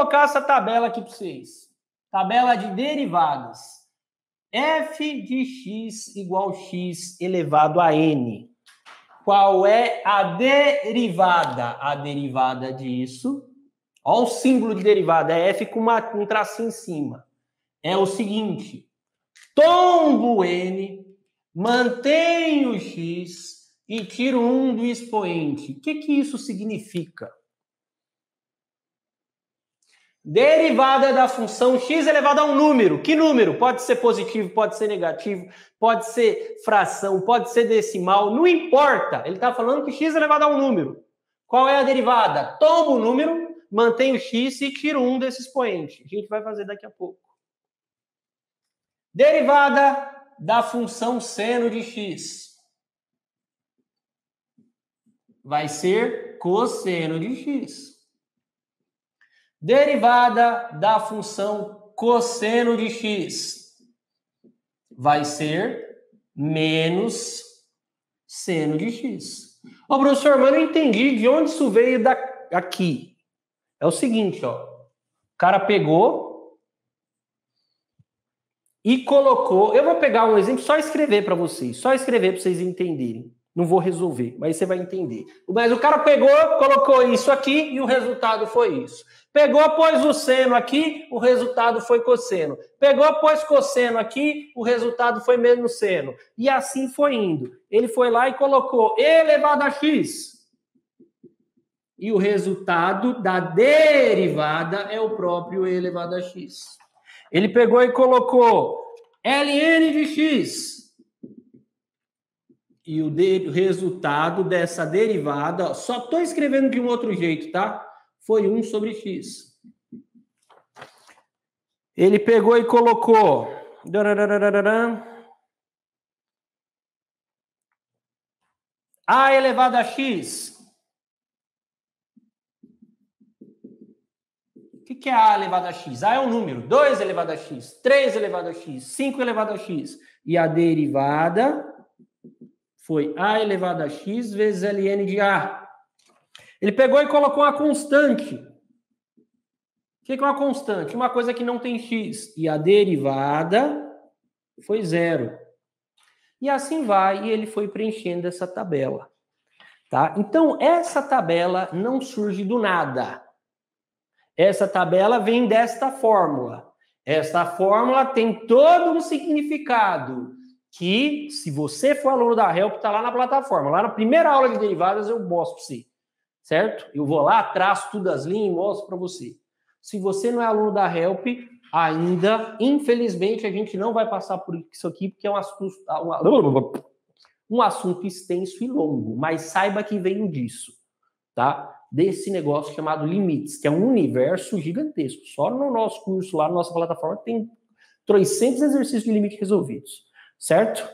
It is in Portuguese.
colocar essa tabela aqui para vocês. Tabela de derivadas. F de x igual a x elevado a n. Qual é a derivada? A derivada disso... Olha o símbolo de derivada, é f com um tracinho em cima. É o seguinte, tombo o n, mantenho o x e tiro 1 do expoente. O que isso significa? Derivada da função x elevada a um número. Que número? Pode ser positivo, pode ser negativo, pode ser fração, pode ser decimal, não importa. Ele está falando que x elevado a um número. Qual é a derivada? Tombo o número, mantenho x e tiro 1 desse expoente. A gente vai fazer daqui a pouco. Derivada da função seno de x. Vai ser cosseno de x. Derivada da função cosseno de x. Vai ser menos seno de x. Ô, professor, mas eu não entendi de onde isso veio daqui. É o seguinte, ó. O cara pegou e colocou... Eu vou pegar um exemplo, só escrever para vocês. Só escrever para vocês entenderem. Não vou resolver, mas você vai entender. Mas o cara pegou, colocou isso aqui e o resultado foi isso. Pegou, pôs o seno aqui, o resultado foi cosseno. Pegou, pôs cosseno aqui, o resultado foi menos seno. E assim foi indo. Ele foi lá e colocou e elevado a x. E o resultado da derivada é o próprio e elevado a x. Ele pegou e colocou ln de x. E o resultado dessa derivada, ó, só estou escrevendo de um outro jeito, tá? Foi 1 sobre x. Ele pegou e colocou... a elevado a x... O que é a elevado a x? A é um número. 2 elevado a x, 3 elevado a x, 5 elevado a x. E a derivada foi a elevado a x vezes ln de a. Ele pegou e colocou uma constante. O que é uma constante? Uma coisa que não tem x. E a derivada foi 0. E assim vai. E ele foi preenchendo essa tabela. Tá? Então, essa tabela não surge do nada. Essa tabela vem desta fórmula. Esta fórmula tem todo um significado que, se você for aluno da Help, está lá na plataforma. Lá na primeira aula de derivadas eu mostro para você, certo? Eu vou lá, traço tudo as linhas e mostro para você. Se você não é aluno da Help ainda, infelizmente a gente não vai passar por isso aqui, porque é um assunto extenso e longo, mas saiba que veio disso, tá? Desse negócio chamado limites, que é um universo gigantesco. Só no nosso curso, lá na nossa plataforma, tem 300 exercícios de limite resolvidos, certo?